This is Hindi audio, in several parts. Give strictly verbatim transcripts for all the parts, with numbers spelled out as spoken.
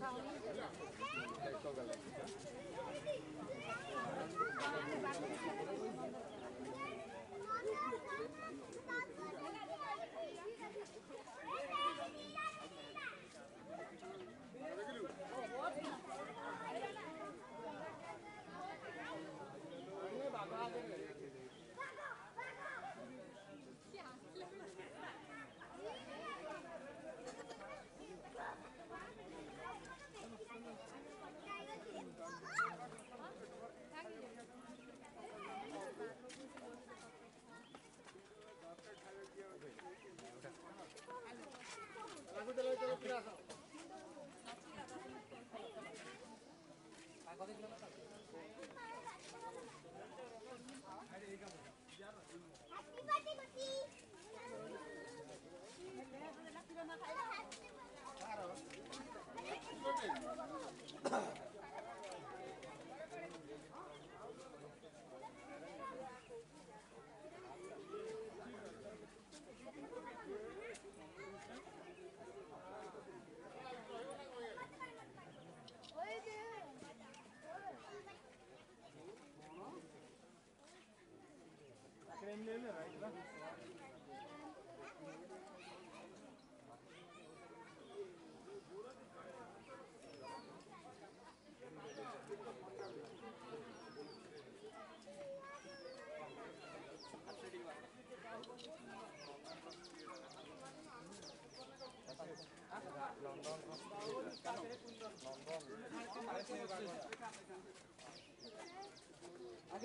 आगे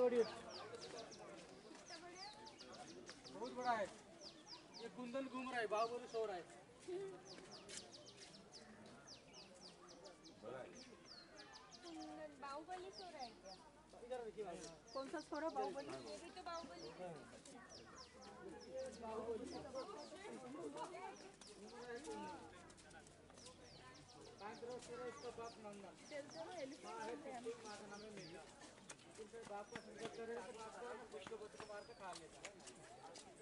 बढ़िए, बहुत बड़ा है ये कुंदन, घूम रहा है, बाबूल सो रहा है, बड़ा है कुंदन, बाहुबली सो रहा है। क्या इधर देखिए भाई, कौन सा सो रहा? बाहुबली, ये भी तो बाहुबली, बाहुबली बाप नंदा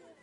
What?